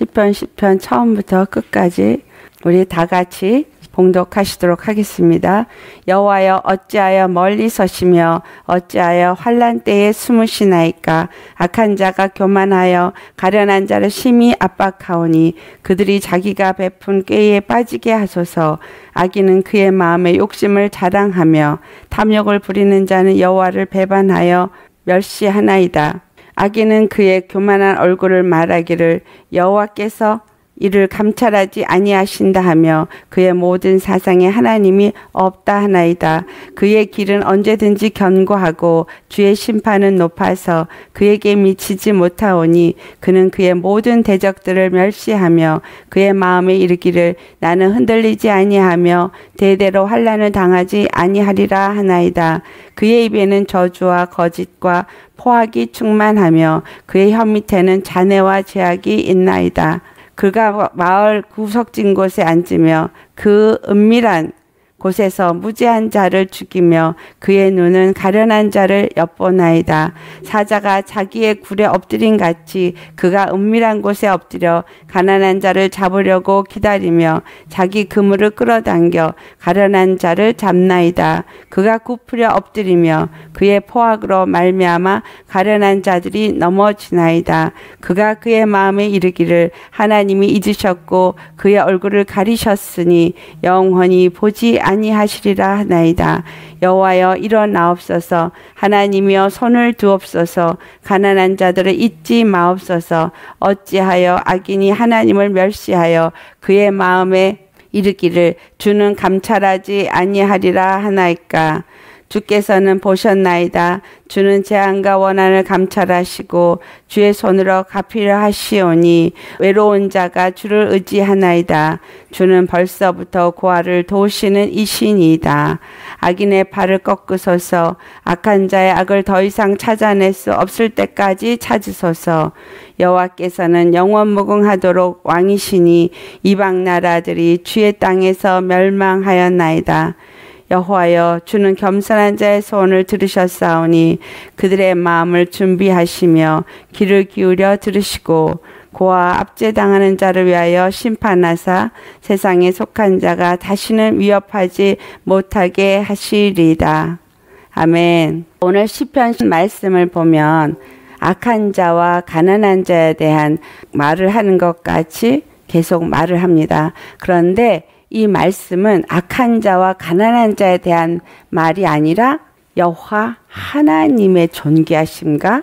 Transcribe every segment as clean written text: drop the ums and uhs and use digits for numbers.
시편, 시편 처음부터 끝까지 우리 다 같이 봉독하시도록 하겠습니다. 여호와여 어찌하여 멀리 서시며 어찌하여 환난 때에 숨으시나이까. 악한 자가 교만하여 가련한 자를 심히 압박하오니 그들이 자기가 베푼 꾀에 빠지게 하소서. 악인은 그의 마음에 욕심을 자랑하며 탐욕을 부리는 자는 여호와를 배반하여 멸시하나이다. 악인은 그의 교만한 얼굴을 말하기를 여호와께서 이를 감찰하지 아니하신다 하며 그의 모든 사상에 하나님이 없다 하나이다. 그의 길은 언제든지 견고하고 주의 심판은 높아서 그에게 미치지 못하오니 그는 그의 모든 대적들을 멸시하며 그의 마음에 이르기를 나는 흔들리지 아니하며 대대로 환난을 당하지 아니하리라 하나이다. 그의 입에는 저주와 거짓과 포악이 충만하며 그의 혀 밑에는 잔해와 재악이 있나이다. 그가 마을 구석진 곳에 앉으며 그 은밀한 곳에서 무죄한 자를 죽이며 그의 눈은 가련한 자를 엿보나이다. 사자가 자기의 굴에 엎드린 같이 그가 은밀한 곳에 엎드려 가난한 자를 잡으려고 기다리며 자기 그물을 끌어당겨 가련한 자를 잡나이다. 그가 굽으려 엎드리며 그의 포악으로 말미암아 가련한 자들이 넘어지나이다. 그가 그의 마음에 이르기를 하나님이 잊으셨고 그의 얼굴을 가리셨으니 영원히 보지 아니하시리라 하나이다. 여호와여 일어나옵소서. 하나님이여 손을 두옵소서. 가난한 자들을 잊지 마옵소서. 어찌하여 악인이 하나님을 멸시하여 그의 마음에 이르기를 주는 감찰하지 아니하리라 하나이까. 주께서는 보셨나이다. 주는 재앙과 원한을 감찰하시고 주의 손으로 갚으려 하시오니 외로운 자가 주를 의지하나이다. 주는 벌써부터 고아를 도우시는 이신이다. 악인의 팔을 꺾으소서. 악한 자의 악을 더 이상 찾아낼 수 없을 때까지 찾으소서. 여호와께서는 영원무궁하도록 왕이시니 이방 나라들이 주의 땅에서 멸망하였나이다. 여호와여 주는 겸손한 자의 소원을 들으셨사오니 그들의 마음을 준비하시며 귀를 기울여 들으시고 고아 압제당하는 자를 위하여 심판하사 세상에 속한 자가 다시는 위협하지 못하게 하시리다. 아멘. 오늘 시편 말씀을 보면 악한 자와 가난한 자에 대한 말을 하는 것 같이 계속 말을 합니다. 그런데 이 말씀은 악한 자와 가난한 자에 대한 말이 아니라 여호와 하나님의 존귀하심과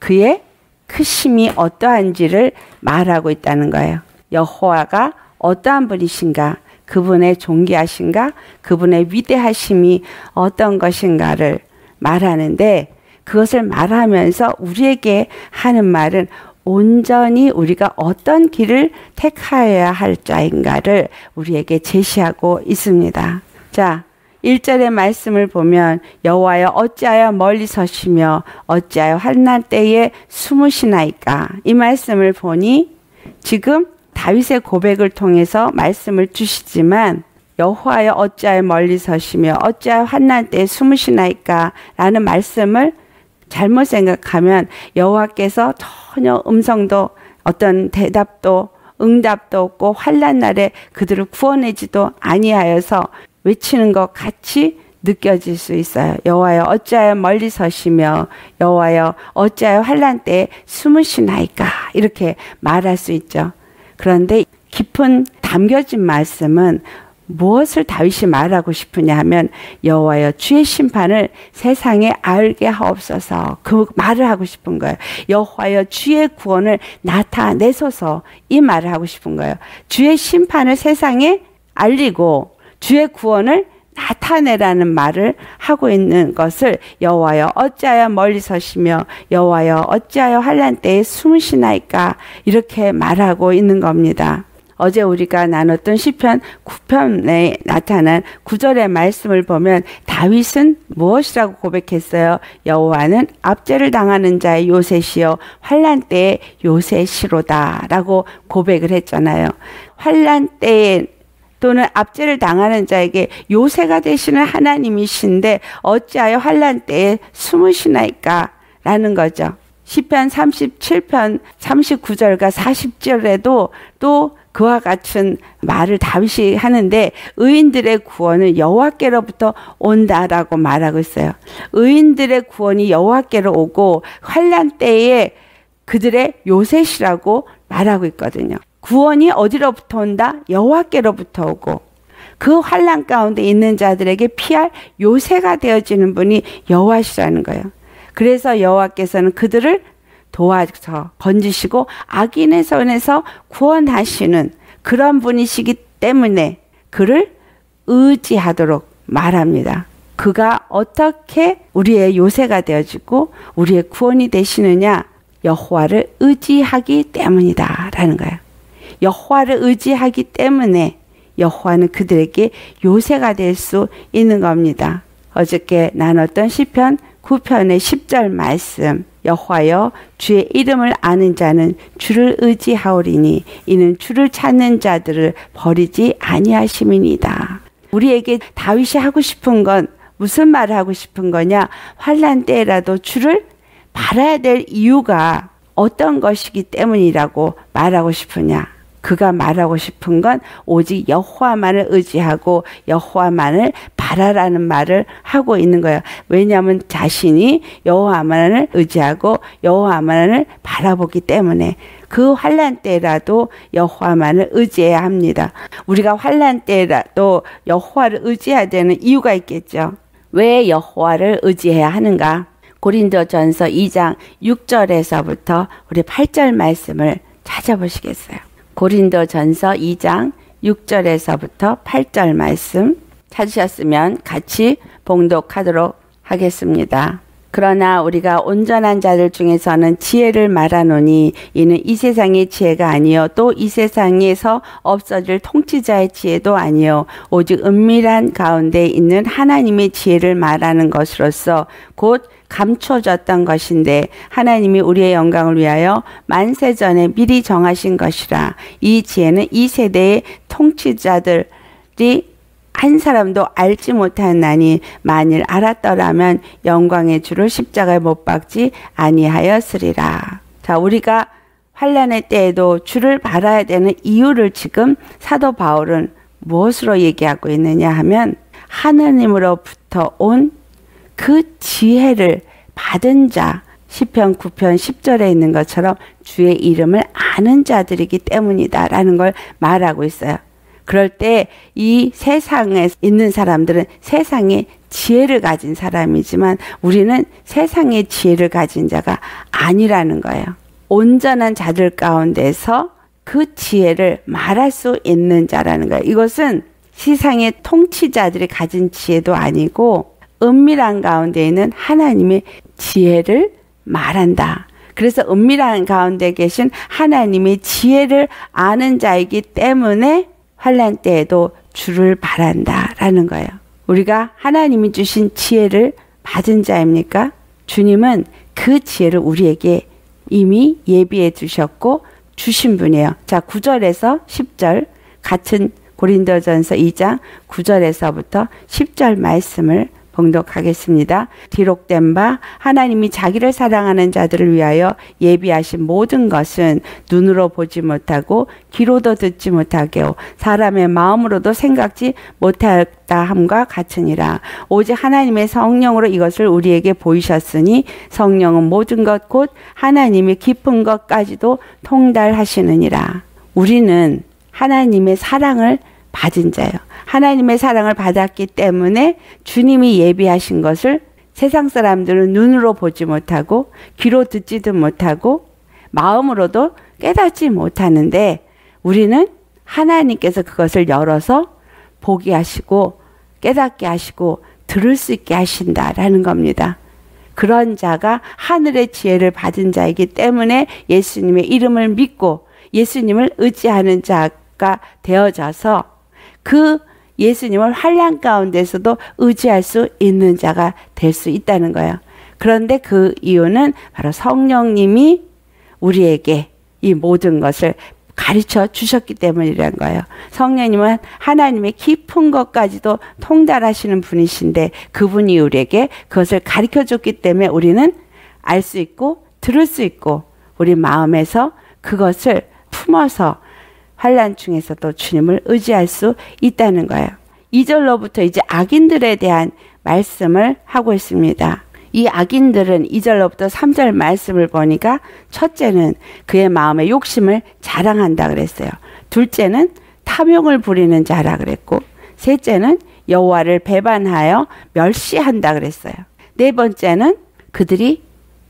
그의 크심이 어떠한지를 말하고 있다는 거예요. 여호와가 어떠한 분이신가, 그분의 존귀하심과 그분의 위대하심이 어떤 것인가를 말하는데, 그것을 말하면서 우리에게 하는 말은 온전히 우리가 어떤 길을 택하여야 할 자인가를 우리에게 제시하고 있습니다. 자, 1절의 말씀을 보면 여호와여 어찌하여 멀리 서시며 어찌하여 환난 때에 숨으시나이까. 이 말씀을 보니 지금 다윗의 고백을 통해서 말씀을 주시지만 여호와여 어찌하여 멀리 서시며 어찌하여 환난 때에 숨으시나이까 라는 말씀을 잘못 생각하면 여호와께서 전혀 음성도 어떤 대답도 응답도 없고 환난 날에 그들을 구원하지도 아니하여서 외치는 것 같이 느껴질 수 있어요. 여호와여 어찌하여 멀리 서시며 여호와여 어찌하여 환난 때에 숨으시나이까 이렇게 말할 수 있죠. 그런데 깊은 담겨진 말씀은 무엇을 다윗이 말하고 싶으냐 하면 여호와여 주의 심판을 세상에 알게 하옵소서 그 말을 하고 싶은 거예요. 여호와여 주의 구원을 나타내소서 이 말을 하고 싶은 거예요. 주의 심판을 세상에 알리고 주의 구원을 나타내라는 말을 하고 있는 것을 여호와여 어찌하여 멀리 서시며 여호와여 어찌하여 환난 때에 숨으시나이까 이렇게 말하고 있는 겁니다. 어제 우리가 나눴던 시편 9편에 나타난 9절의 말씀을 보면 다윗은 무엇이라고 고백했어요? 여호와는 압제를 당하는 자의 요새시요 환난 때의 요새시로다 라고 고백을 했잖아요. 환난 때에 또는 압제를 당하는 자에게 요새가 되시는 하나님이신데 어찌하여 환난 때에 숨으시나이까 라는 거죠. 시편 37편 39절과 40절에도 또 그와 같은 말을 다윗이 하는데, 의인들의 구원은 여호와께로부터 온다라고 말하고 있어요. 의인들의 구원이 여호와께로 오고 환난 때에 그들의 요셉이라고 말하고 있거든요. 구원이 어디로부터 온다? 여호와께로부터 오고, 그 환난 가운데 있는 자들에게 피할 요새가 되어지는 분이 여호와시라는 거예요. 그래서 여호와께서는 그들을 도와서 건지시고 악인의 손에서 구원하시는 그런 분이시기 때문에 그를 의지하도록 말합니다. 그가 어떻게 우리의 요새가 되어지고 우리의 구원이 되시느냐? 여호와를 의지하기 때문이다 라는 거예요. 여호와를 의지하기 때문에 여호와는 그들에게 요새가 될 수 있는 겁니다. 어저께 나눴던 시편 9편의 10절 말씀, 여호와여 주의 이름을 아는 자는 주를 의지하오리니 이는 주를 찾는 자들을 버리지 아니하심이니이다. 우리에게 다윗이 하고 싶은 건, 무슨 말을 하고 싶은 거냐? 환난 때라도 주를 바라야 될 이유가 어떤 것이기 때문이라고 말하고 싶으냐? 그가 말하고 싶은 건 오직 여호와만을 의지하고 여호와만을 바라라는 말을 하고 있는 거예요. 왜냐하면 자신이 여호와만을 의지하고 여호와만을 바라보기 때문에 그 환난 때라도 여호와만을 의지해야 합니다. 우리가 환난 때라도 여호와를 의지해야 되는 이유가 있겠죠. 왜 여호와를 의지해야 하는가? 고린도전서 2장 6절에서부터 우리 8절 말씀을 찾아보시겠어요. 고린도전서 2장 6절에서부터 8절 말씀 찾으셨으면 같이 봉독하도록 하겠습니다. 그러나 우리가 온전한 자들 중에서는 지혜를 말하노니 이는 이 세상의 지혜가 아니요 또 이 세상에서 없어질 통치자의 지혜도 아니요 오직 은밀한 가운데 있는 하나님의 지혜를 말하는 것으로서 곧 감춰졌던 것인데 하나님이 우리의 영광을 위하여 만세 전에 미리 정하신 것이라. 이 지혜는 이 세대의 통치자들이 한 사람도 알지 못하나니 만일 알았더라면 영광의 주를 십자가에 못 박지 아니하였으리라. 자, 우리가 환난의 때에도 주를 바라야 되는 이유를 지금 사도 바울은 무엇으로 얘기하고 있느냐 하면, 하나님으로부터 온 그 지혜를 받은 자, 시편 9편 10절에 있는 것처럼 주의 이름을 아는 자들이기 때문이다 라는 걸 말하고 있어요. 그럴 때 이 세상에 있는 사람들은 세상의 지혜를 가진 사람이지만 우리는 세상의 지혜를 가진 자가 아니라는 거예요. 온전한 자들 가운데서 그 지혜를 말할 수 있는 자라는 거예요. 이것은 세상의 통치자들이 가진 지혜도 아니고 은밀한 가운데 있는 하나님의 지혜를 말한다. 그래서 은밀한 가운데 계신 하나님의 지혜를 아는 자이기 때문에 환난 때에도 주를 바란다라는 거예요. 우리가 하나님이 주신 지혜를 받은 자입니까? 주님은 그 지혜를 우리에게 이미 예비해 주셨고 주신 분이에요. 자, 9절에서 10절, 같은 고린도전서 2장 9절에서부터 10절 말씀을 봉독하겠습니다. 기록된 바 하나님이 자기를 사랑하는 자들을 위하여 예비하신 모든 것은 눈으로 보지 못하고 귀로도 듣지 못하게 사람의 마음으로도 생각지 못하였다 함과 같으니라. 오직 하나님의 성령으로 이것을 우리에게 보이셨으니 성령은 모든 것 곧 하나님의 깊은 것까지도 통달하시느니라. 우리는 하나님의 사랑을 받은 자예요. 하나님의 사랑을 받았기 때문에 주님이 예비하신 것을 세상 사람들은 눈으로 보지 못하고 귀로 듣지도 못하고 마음으로도 깨닫지 못하는데, 우리는 하나님께서 그것을 열어서 보게 하시고 깨닫게 하시고 들을 수 있게 하신다라는 겁니다. 그런 자가 하늘의 지혜를 받은 자이기 때문에 예수님의 이름을 믿고 예수님을 의지하는 자가 되어져서 그 예수님을 환난 가운데서도 의지할 수 있는 자가 될 수 있다는 거예요. 그런데 그 이유는 바로 성령님이 우리에게 이 모든 것을 가르쳐 주셨기 때문이라는 거예요. 성령님은 하나님의 깊은 것까지도 통달하시는 분이신데 그분이 우리에게 그것을 가르쳐 줬기 때문에 우리는 알 수 있고 들을 수 있고 우리 마음에서 그것을 품어서 환난 중에서도 주님을 의지할 수 있다는 거예요. 2절로부터 이제 악인들에 대한 말씀을 하고 있습니다. 이 악인들은 2절로부터 3절 말씀을 보니까 첫째는 그의 마음의 욕심을 자랑한다 그랬어요. 둘째는 탐욕을 부리는 자라 그랬고, 셋째는 여호와를 배반하여 멸시한다 그랬어요. 네 번째는 그들이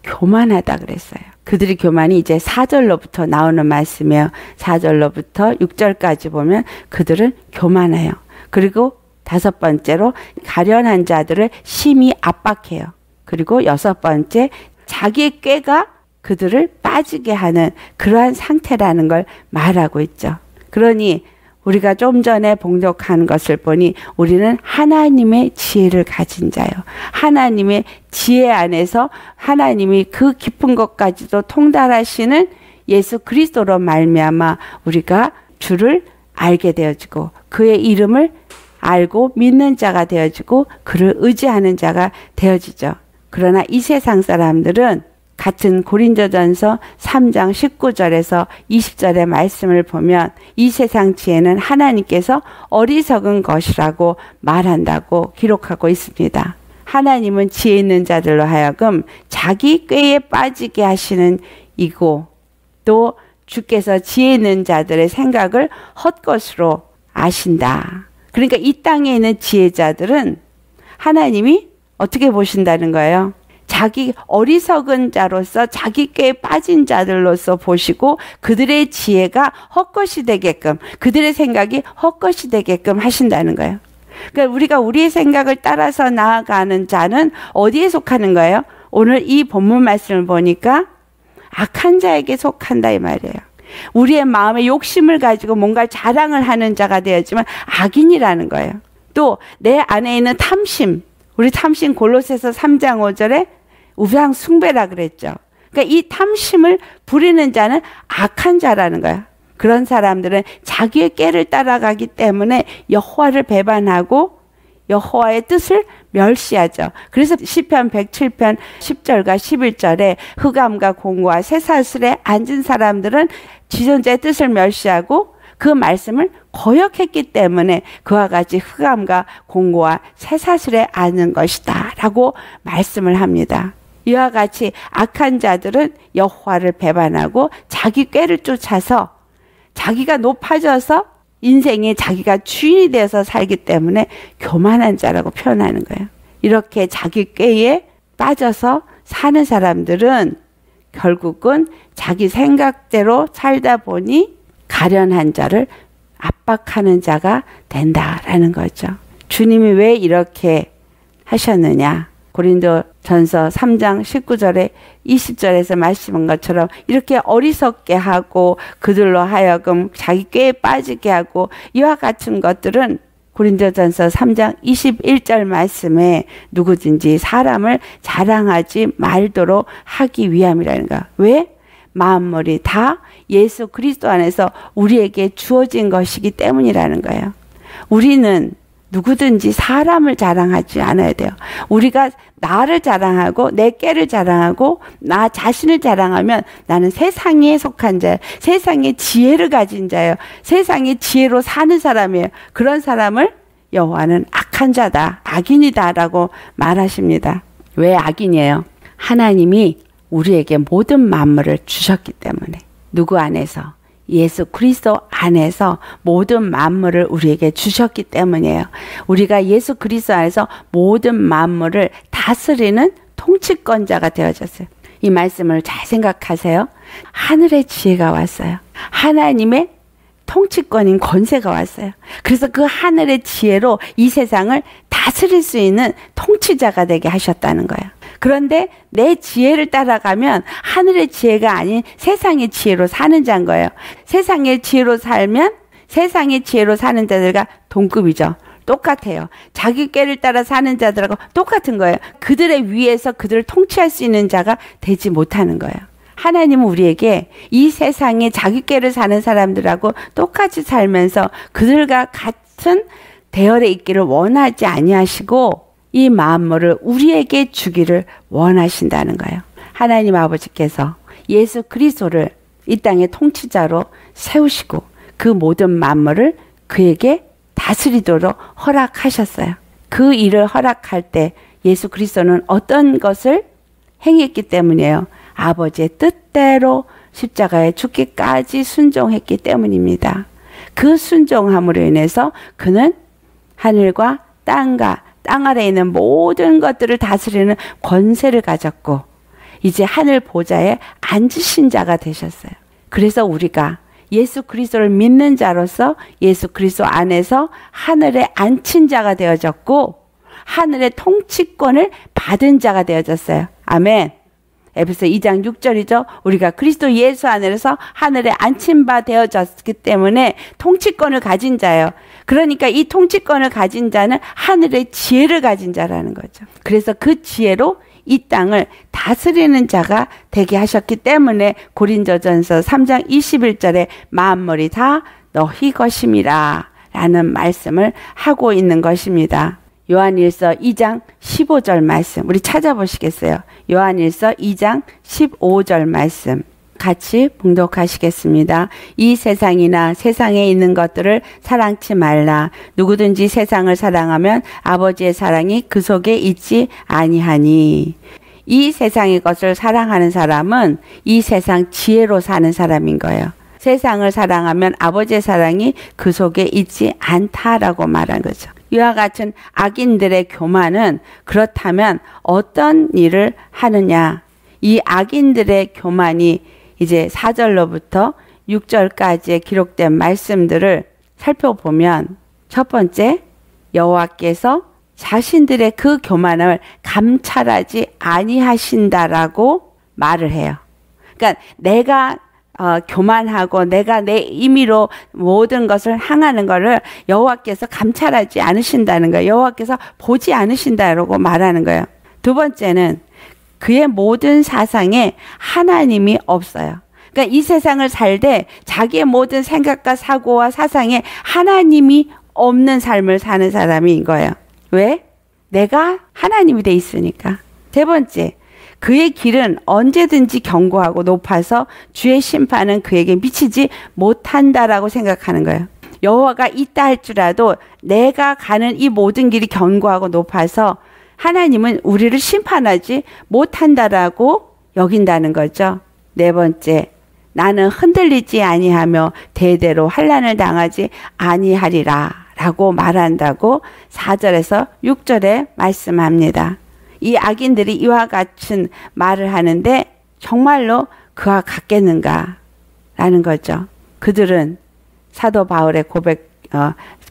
교만하다 그랬어요. 그들의 교만이 이제 4절로부터 나오는 말씀이에요. 4절로부터 6절까지 보면 그들은 교만해요. 그리고 다섯 번째로 가련한 자들을 심히 압박해요. 그리고 여섯 번째, 자기의 꾀가 그들을 빠지게 하는 그러한 상태라는 걸 말하고 있죠. 그러니 우리가 좀 전에 봉독한 것을 보니 우리는 하나님의 지혜를 가진 자요. 하나님의 지혜 안에서 하나님이 그 깊은 것까지도 통달하시는 예수 그리스도로 말미암아 우리가 주를 알게 되어지고 그의 이름을 알고 믿는 자가 되어지고 그를 의지하는 자가 되어지죠. 그러나 이 세상 사람들은 같은 고린도전서 3장 19절에서 20절의 말씀을 보면 이 세상 지혜는 하나님께서 어리석은 것이라고 말한다고 기록하고 있습니다. 하나님은 지혜 있는 자들로 하여금 자기 꾀에 빠지게 하시는 이고 또 주께서 지혜 있는 자들의 생각을 헛것으로 아신다. 그러니까 이 땅에 있는 지혜자들은 하나님이 어떻게 보신다는 거예요? 자기 어리석은 자로서 자기 꾀에 빠진 자들로서 보시고 그들의 지혜가 헛것이 되게끔, 그들의 생각이 헛것이 되게끔 하신다는 거예요. 그러니까 우리가 우리의 생각을 따라서 나아가는 자는 어디에 속하는 거예요? 오늘 이 본문 말씀을 보니까 악한 자에게 속한다 이 말이에요. 우리의 마음에 욕심을 가지고 뭔가 자랑을 하는 자가 되었지만 악인이라는 거예요. 또 내 안에 있는 탐심, 우리 탐심 골로새서 3장 5절에 우상 숭배라 그랬죠. 그러니까 이 탐심을 부리는 자는 악한 자라는 거야. 그런 사람들은 자기의 꾀를 따라가기 때문에 여호와를 배반하고 여호와의 뜻을 멸시하죠. 그래서 시편 107편 10절과 11절에 흑암과 공고와 쇠사슬에 앉은 사람들은 지존자의 뜻을 멸시하고 그 말씀을 거역했기 때문에 그와 같이 흑암과 공고와 쇠사슬에 앉는 것이다 라고 말씀을 합니다. 이와 같이 악한 자들은 여호와를 배반하고 자기 꾀를 쫓아서 자기가 높아져서 인생에 자기가 주인이 되어서 살기 때문에 교만한 자라고 표현하는 거예요. 이렇게 자기 꾀에 빠져서 사는 사람들은 결국은 자기 생각대로 살다 보니 가련한 자를 압박하는 자가 된다라는 거죠. 주님이 왜 이렇게 하셨느냐? 고린도전서 3장 19절에 20절에서 말씀한 것처럼 이렇게 어리석게 하고 그들로 하여금 자기 꾀에 빠지게 하고 이와 같은 것들은 고린도전서 3장 21절 말씀에 누구든지 사람을 자랑하지 말도록 하기 위함이라는 거야. 왜? 만물이 다 예수 그리스도 안에서 우리에게 주어진 것이기 때문이라는 거예요. 우리는 누구든지 사람을 자랑하지 않아야 돼요. 우리가 나를 자랑하고 내 꾀를 자랑하고 나 자신을 자랑하면 나는 세상에 속한 자예요. 세상의 지혜를 가진 자예요. 세상의 지혜로 사는 사람이에요. 그런 사람을 여호와는 악한 자다, 악인이다 라고 말하십니다. 왜 악인이에요? 하나님이 우리에게 모든 만물을 주셨기 때문에, 누구 안에서? 예수 그리스도 안에서 모든 만물을 우리에게 주셨기 때문이에요. 우리가 예수 그리스도 안에서 모든 만물을 다스리는 통치권자가 되어졌어요. 이 말씀을 잘 생각하세요. 하늘의 지혜가 왔어요. 하나님의 통치권인 권세가 왔어요. 그래서 그 하늘의 지혜로 이 세상을 다스릴 수 있는 통치자가 되게 하셨다는 거예요. 그런데 내 지혜를 따라가면 하늘의 지혜가 아닌 세상의 지혜로 사는 자인 거예요. 세상의 지혜로 살면 세상의 지혜로 사는 자들과 동급이죠. 똑같아요. 자기 꾀를 따라 사는 자들하고 똑같은 거예요. 그들의 위에서 그들을 통치할 수 있는 자가 되지 못하는 거예요. 하나님은 우리에게 이 세상에 자기 꾀를 사는 사람들하고 똑같이 살면서 그들과 같은 대열에 있기를 원하지 아니하시고 이 만물을 우리에게 주기를 원하신다는 거예요. 하나님 아버지께서 예수 그리스도를 이 땅의 통치자로 세우시고 그 모든 만물을 그에게 다스리도록 허락하셨어요. 그 일을 허락할 때 예수 그리스도는 어떤 것을 행했기 때문이에요. 아버지의 뜻대로 십자가에 죽기까지 순종했기 때문입니다. 그 순종함으로 인해서 그는 하늘과 땅과 땅 아래에 있는 모든 것들을 다스리는 권세를 가졌고 이제 하늘 보좌에 앉으신 자가 되셨어요. 그래서 우리가 예수 그리스도를 믿는 자로서 예수 그리스도 안에서 하늘에 앉힌 자가 되어졌고 하늘의 통치권을 받은 자가 되어졌어요. 아멘. 에베소 2장 6절이죠. 우리가 그리스도 예수 안에서 하늘에 앉힌 바 되어졌기 때문에 통치권을 가진 자예요. 그러니까 이 통치권을 가진 자는 하늘의 지혜를 가진 자라는 거죠. 그래서 그 지혜로 이 땅을 다스리는 자가 되게 하셨기 때문에 고린도전서 3장 21절에 만물이 다 너희 것임이라 라는 말씀을 하고 있는 것입니다. 요한일서 2장 15절 말씀 우리 찾아보시겠어요? 요한일서 2장 15절 말씀 같이 봉독하시겠습니다. 이 세상이나 세상에 있는 것들을 사랑치 말라. 누구든지 세상을 사랑하면 아버지의 사랑이 그 속에 있지 아니하니. 이 세상의 것을 사랑하는 사람은 이 세상 지혜로 사는 사람인 거예요. 세상을 사랑하면 아버지의 사랑이 그 속에 있지 않다라고 말한 거죠. 이와 같은 악인들의 교만은 그렇다면 어떤 일을 하느냐. 이 악인들의 교만이 이제 4절로부터 6절까지에 기록된 말씀들을 살펴보면 첫 번째, 여호와께서 자신들의 그 교만을 감찰하지 아니하신다라고 말을 해요. 그러니까 내가 교만하고 내가 내 임의로 모든 것을 행하는 것을 여호와께서 감찰하지 않으신다는 거예요. 여호와께서 보지 않으신다라고 말하는 거예요. 두 번째는 그의 모든 사상에 하나님이 없어요. 그러니까 이 세상을 살되 자기의 모든 생각과 사고와 사상에 하나님이 없는 삶을 사는 사람인 거예요. 왜? 내가 하나님이 돼 있으니까. 세 번째, 그의 길은 언제든지 견고하고 높아서 주의 심판은 그에게 미치지 못한다라고 생각하는 거예요. 여호와가 있다 할지라도 내가 가는 이 모든 길이 견고하고 높아서 하나님은 우리를 심판하지 못한다라고 여긴다는 거죠. 네 번째, 나는 흔들리지 아니하며 대대로 환난을 당하지 아니하리라 라고 말한다고 4절에서 6절에 말씀합니다. 이 악인들이 이와 같은 말을 하는데 정말로 그와 같겠는가 라는 거죠. 그들은 사도 바울의 고백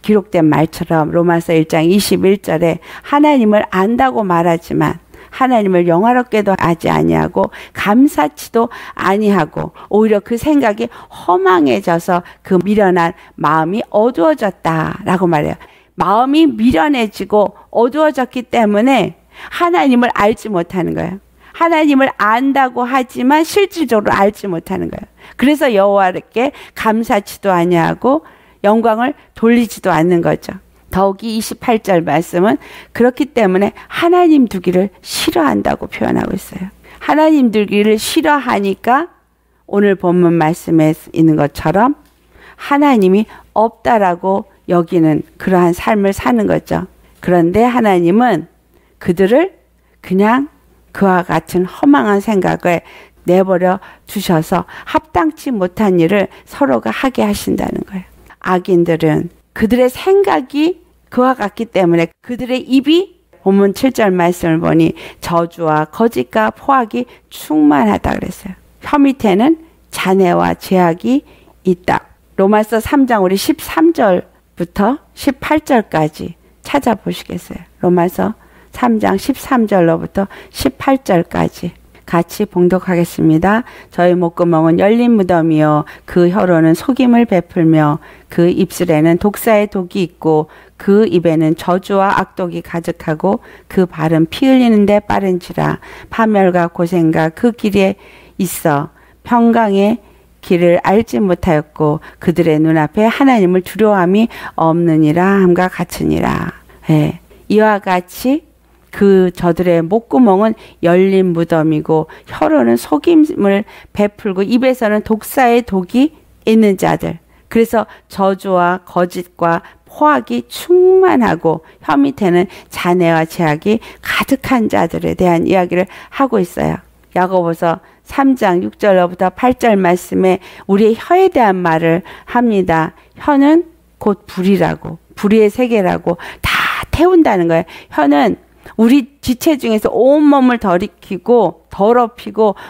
기록된 말처럼 로마서 1장 21절에 하나님을 안다고 말하지만 하나님을 영화롭게도 하지 아니하고 감사치도 아니하고 오히려 그 생각이 허망해져서 그 미련한 마음이 어두워졌다라고 말해요. 마음이 미련해지고 어두워졌기 때문에 하나님을 알지 못하는 거예요. 하나님을 안다고 하지만 실질적으로 알지 못하는 거예요. 그래서 여호와께 감사치도 아니하고 영광을 돌리지도 않는 거죠. 더욱이 28절 말씀은 그렇기 때문에 하나님 두기를 싫어한다고 표현하고 있어요. 하나님 두기를 싫어하니까 오늘 본문 말씀에 있는 것처럼 하나님이 없다라고 여기는 그러한 삶을 사는 거죠. 그런데 하나님은 그들을 그냥 그와 같은 허망한 생각을 내버려 두셔서 합당치 못한 일을 서로가 하게 하신다는 거예요. 악인들은 그들의 생각이 그와 같기 때문에 그들의 입이 본문 7절 말씀을 보니 저주와 거짓과 포악이 충만하다 그랬어요. 혀 밑에는 잔해와 죄악이 있다. 로마서 3장 우리 13절부터 18절까지 찾아보시겠어요? 로마서 3장 13절로부터 18절까지 같이 봉독하겠습니다. 저희 목구멍은 열린 무덤이요 그 혀로는 속임을 베풀며 그 입술에는 독사의 독이 있고 그 입에는 저주와 악독이 가득하고 그 발은 피 흘리는데 빠른지라 파멸과 고생과 그 길에 있어 평강의 길을 알지 못하였고 그들의 눈앞에 하나님을 두려워함이 없느니라 함과 같으니라. 예. 이와 같이 그 저들의 목구멍은 열린 무덤이고 혀로는 속임을 베풀고 입에서는 독사의 독이 있는 자들. 그래서 저주와 거짓과 포악이 충만하고 혀 밑에는 잔해와 죄악이 가득한 자들에 대한 이야기를 하고 있어요. 야고보서 3장 6절로부터 8절 말씀에 우리의 혀에 대한 말을 합니다. 혀는 곧 불이라고, 불의의 세계라고 다 태운다는 거예요. 혀는 우리 지체 중에서 온몸을 더럽히고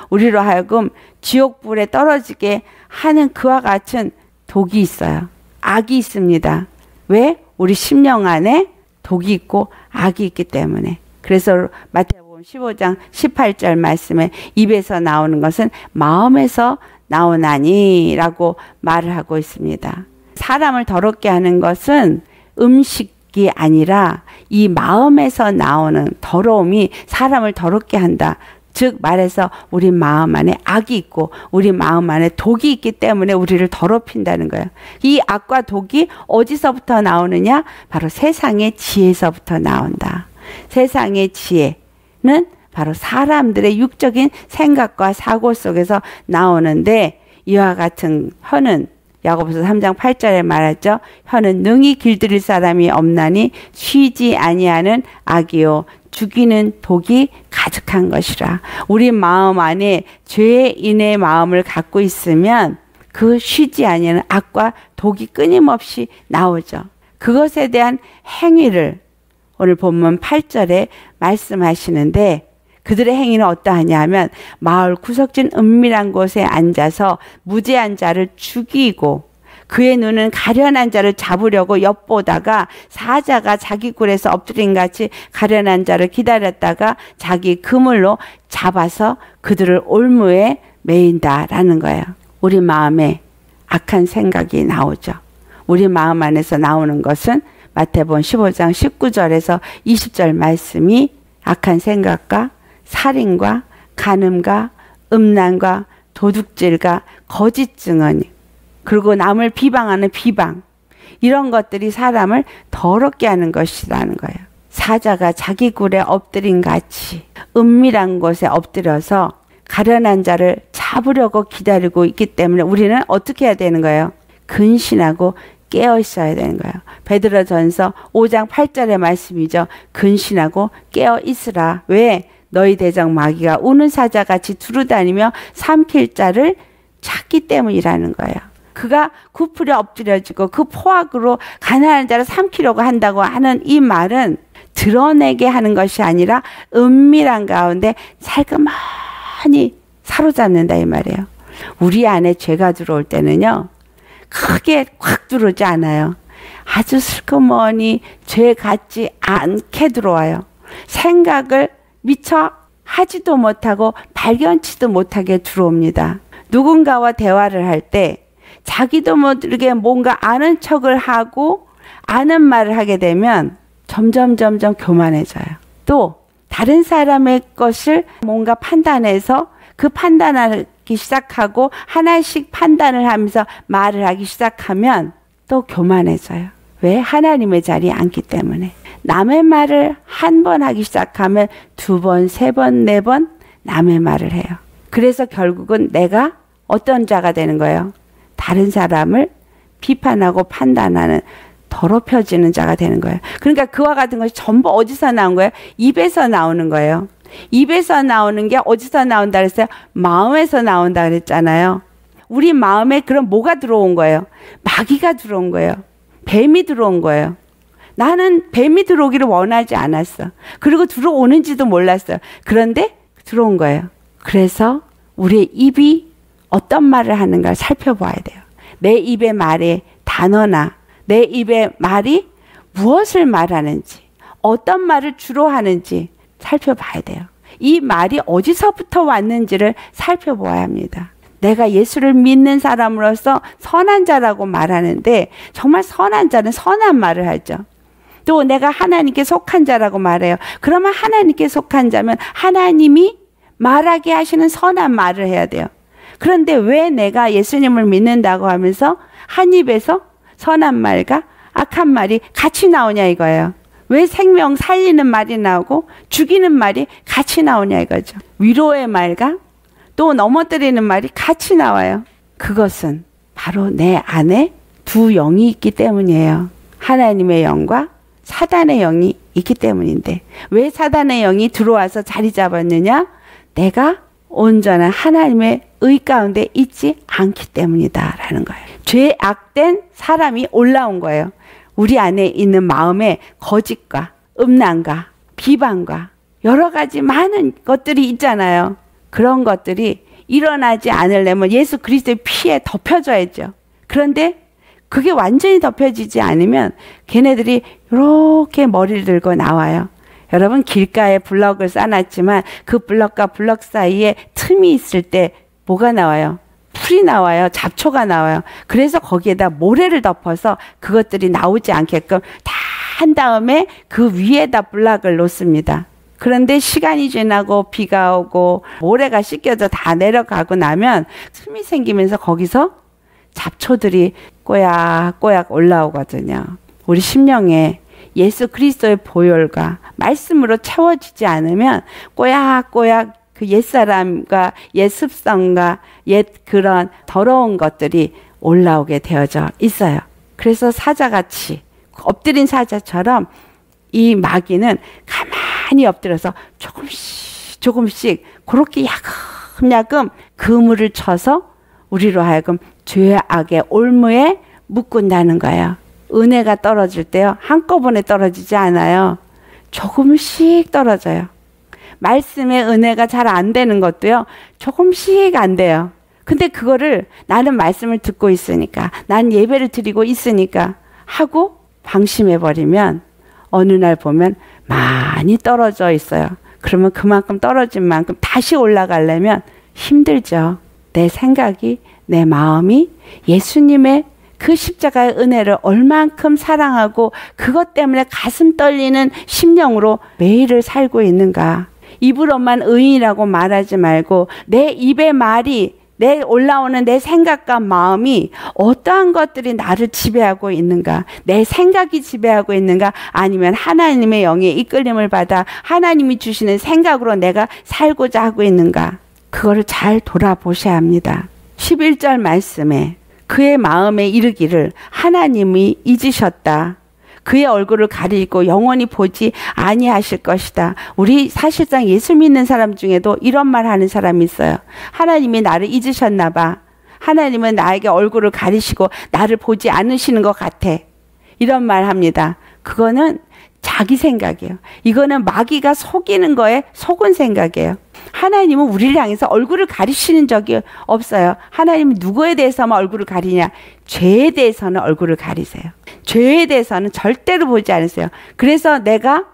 우리로 하여금 지옥불에 떨어지게 하는 그와 같은 독이 있어요. 악이 있습니다. 왜? 우리 심령 안에 독이 있고 악이 있기 때문에. 그래서 마태복음 15장 18절 말씀에 입에서 나오는 것은 마음에서 나오나니 라고 말을 하고 있습니다. 사람을 더럽게 하는 것은 음식이 아니라 이 마음에서 나오는 더러움이 사람을 더럽게 한다. 즉 말해서 우리 마음 안에 악이 있고 우리 마음 안에 독이 있기 때문에 우리를 더럽힌다는 거예요. 이 악과 독이 어디서부터 나오느냐? 바로 세상의 지혜에서부터 나온다. 세상의 지혜는 바로 사람들의 육적인 생각과 사고 속에서 나오는데 이와 같은 혀는 야고보서 3장 8절에 말했죠. 혀는 능히 길들일 사람이 없나니 쉬지 아니하는 악이요 죽이는 독이 가득한 것이라. 우리 마음 안에 죄인의 마음을 갖고 있으면 그 쉬지 아니하는 악과 독이 끊임없이 나오죠. 그것에 대한 행위를 오늘 본문 8절에 말씀하시는데 그들의 행위는 어떠하냐 하면 마을 구석진 은밀한 곳에 앉아서 무죄한 자를 죽이고 그의 눈은 가련한 자를 잡으려고 엿보다가 사자가 자기 굴에서 엎드린 같이 가련한 자를 기다렸다가 자기 그물로 잡아서 그들을 올무에 매인다라는 거예요. 우리 마음에 악한 생각이 나오죠. 우리 마음 안에서 나오는 것은 마태복음 15장 19절에서 20절 말씀이 악한 생각과 살인과 간음과 음란과 도둑질과 거짓 증언 그리고 남을 비방하는 비방 이런 것들이 사람을 더럽게 하는 것이라는 거예요. 사자가 자기 굴에 엎드린 같이 은밀한 곳에 엎드려서 가련한 자를 잡으려고 기다리고 있기 때문에 우리는 어떻게 해야 되는 거예요? 근신하고 깨어 있어야 되는 거예요. 베드로전서 5장 8절의 말씀이죠. 근신하고 깨어 있으라. 왜? 너희 대적 마귀가 우는 사자같이 두루다니며 삼킬 자를 찾기 때문이라는 거예요. 그가 구부려 엎드려지고 그 포악으로 가난한 자를 삼키려고 한다고 하는 이 말은 드러내게 하는 것이 아니라 은밀한 가운데 살그머니 사로잡는다 이 말이에요. 우리 안에 죄가 들어올 때는요. 크게 확 들어오지 않아요. 아주 슬그머니 죄 같지 않게 들어와요. 생각을 미처 하지도 못하고 발견치도 못하게 들어옵니다. 누군가와 대화를 할 때 자기도 모르게 뭔가 아는 척을 하고 아는 말을 하게 되면 점점 교만해져요. 또 다른 사람의 것을 뭔가 판단해서 그 판단하기 시작하고 하나씩 판단을 하면서 말을 하기 시작하면 또 교만해져요. 왜? 하나님의 자리에 앉기 때문에. 남의 말을 한 번 하기 시작하면 두 번, 세 번, 네 번 남의 말을 해요. 그래서 결국은 내가 어떤 자가 되는 거예요? 다른 사람을 비판하고 판단하는 더럽혀지는 자가 되는 거예요. 그러니까 그와 같은 것이 전부 어디서 나온 거예요? 입에서 나오는 거예요. 입에서 나오는 게 어디서 나온다 그랬어요? 마음에서 나온다 그랬잖아요. 우리 마음에 그럼 뭐가 들어온 거예요? 마귀가 들어온 거예요. 뱀이 들어온 거예요. 나는 뱀이 들어오기를 원하지 않았어. 그리고 들어오는지도 몰랐어요. 그런데 들어온 거예요. 그래서 우리의 입이 어떤 말을 하는가를 살펴봐야 돼요. 내 입의 말의 단어나 내 입의 말이 무엇을 말하는지 어떤 말을 주로 하는지 살펴봐야 돼요. 이 말이 어디서부터 왔는지를 살펴봐야 합니다. 내가 예수를 믿는 사람으로서 선한 자라고 말하는데 정말 선한 자는 선한 말을 하죠. 또 내가 하나님께 속한 자라고 말해요. 그러면 하나님께 속한 자면 하나님이 말하게 하시는 선한 말을 해야 돼요. 그런데 왜 내가 예수님을 믿는다고 하면서 한 입에서 선한 말과 악한 말이 같이 나오냐 이거예요. 왜 생명 살리는 말이 나오고 죽이는 말이 같이 나오냐 이거죠. 위로의 말과 또 넘어뜨리는 말이 같이 나와요. 그것은 바로 내 안에 두 영이 있기 때문이에요. 하나님의 영과 사단의 영이 있기 때문인데, 왜 사단의 영이 들어와서 자리 잡았느냐? 내가 온전한 하나님의 의 가운데 있지 않기 때문이다라는 거예요. 죄악된 사람이 올라온 거예요. 우리 안에 있는 마음의 거짓과 음란과 비방과 여러 가지 많은 것들이 있잖아요. 그런 것들이 일어나지 않으려면 예수 그리스도의 피에 덮여져야죠. 그런데 그게 완전히 덮여지지 않으면 걔네들이 이렇게 머리를 들고 나와요. 여러분, 길가에 블럭을 쌓았지만 그 블럭과 블럭 사이에 틈이 있을 때 뭐가 나와요? 풀이 나와요. 잡초가 나와요. 그래서 거기에다 모래를 덮어서 그것들이 나오지 않게끔 다 한 다음에 그 위에다 블락을 놓습니다. 그런데 시간이 지나고 비가 오고 모래가 씻겨져 다 내려가고 나면 틈이 생기면서 거기서 잡초들이 꼬약꼬약 올라오거든요. 우리 심령에 예수 그리스도의 보혈과 말씀으로 채워지지 않으면 꼬약꼬약 그 옛사람과 옛 습성과 옛 그런 더러운 것들이 올라오게 되어져 있어요. 그래서 사자같이 엎드린 사자처럼 이 마귀는 가만히 엎드려서 조금씩 조금씩 그렇게 야금야금 그물을 쳐서 우리로 하여금 죄악의 올무에 묶은다는 거예요. 은혜가 떨어질 때요, 한꺼번에 떨어지지 않아요. 조금씩 떨어져요. 말씀의 은혜가 잘 안 되는 것도요, 조금씩 안 돼요. 근데 그거를 나는 말씀을 듣고 있으니까, 난 예배를 드리고 있으니까 하고 방심해버리면 어느 날 보면 많이 떨어져 있어요. 그러면 그만큼 떨어진 만큼 다시 올라가려면 힘들죠. 내 생각이, 내 마음이 예수님의 그 십자가의 은혜를 얼만큼 사랑하고 그것 때문에 가슴 떨리는 심령으로 매일을 살고 있는가. 입으로만 의인이라고 말하지 말고 내 입의 말이, 내 올라오는 내 생각과 마음이 어떠한 것들이 나를 지배하고 있는가. 내 생각이 지배하고 있는가, 아니면 하나님의 영의 이끌림을 받아 하나님이 주시는 생각으로 내가 살고자 하고 있는가. 그거를 잘 돌아보셔야 합니다. 11절 말씀에 그의 마음에 이르기를 하나님이 잊으셨다. 그의 얼굴을 가리고 영원히 보지 아니하실 것이다. 우리 사실상 예수 믿는 사람 중에도 이런 말 하는 사람이 있어요. 하나님이 나를 잊으셨나 봐. 하나님은 나에게 얼굴을 가리시고 나를 보지 않으시는 것 같아. 이런 말 합니다. 그거는 자기 생각이에요. 이거는 마귀가 속이는 거에 속은 생각이에요. 하나님은 우리를 향해서 얼굴을 가리시는 적이 없어요. 하나님은 누구에 대해서만 얼굴을 가리냐? 죄에 대해서는 얼굴을 가리세요. 죄에 대해서는 절대로 보지 않으세요. 그래서 내가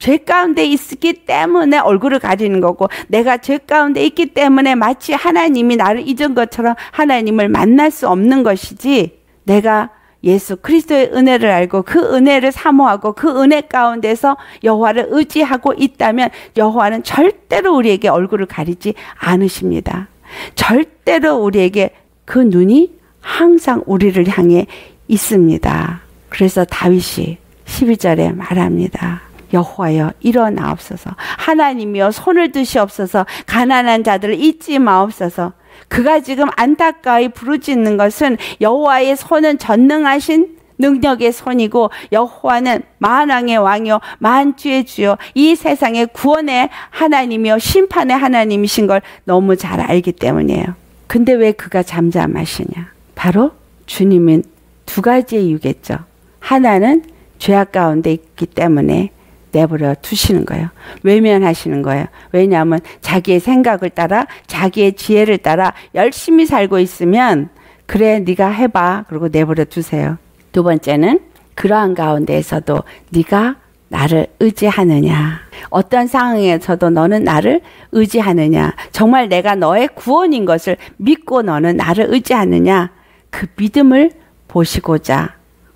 죄 가운데 있기 때문에 얼굴을 가리는 거고, 내가 죄 가운데 있기 때문에 마치 하나님이 나를 잊은 것처럼 하나님을 만날 수 없는 것이지, 내가 예수 그리스도의 은혜를 알고 그 은혜를 사모하고 그 은혜 가운데서 여호와를 의지하고 있다면 여호와는 절대로 우리에게 얼굴을 가리지 않으십니다. 절대로 우리에게 그 눈이 항상 우리를 향해 있습니다. 그래서 다윗이 12절에 말합니다. 여호와여 일어나옵소서, 하나님이여 손을 드시옵소서, 가난한 자들을 잊지 마옵소서. 그가 지금 안타까이 부르짖는 것은 여호와의 손은 전능하신 능력의 손이고 여호와는 만왕의 왕이요 만주의 주요 이 세상의 구원의 하나님이요 심판의 하나님이신 걸 너무 잘 알기 때문이에요. 근데 왜 그가 잠잠하시냐? 바로 주님은 두 가지의 이유겠죠. 하나는 죄악 가운데 있기 때문에 내버려 두시는 거예요. 외면하시는 거예요. 왜냐하면 자기의 생각을 따라 자기의 지혜를 따라 열심히 살고 있으면 그래 네가 해봐 그러고 내버려 두세요. 두 번째는 그러한 가운데에서도 네가 나를 의지하느냐, 어떤 상황에서도 너는 나를 의지하느냐, 정말 내가 너의 구원인 것을 믿고 너는 나를 의지하느냐, 그 믿음을 보시고자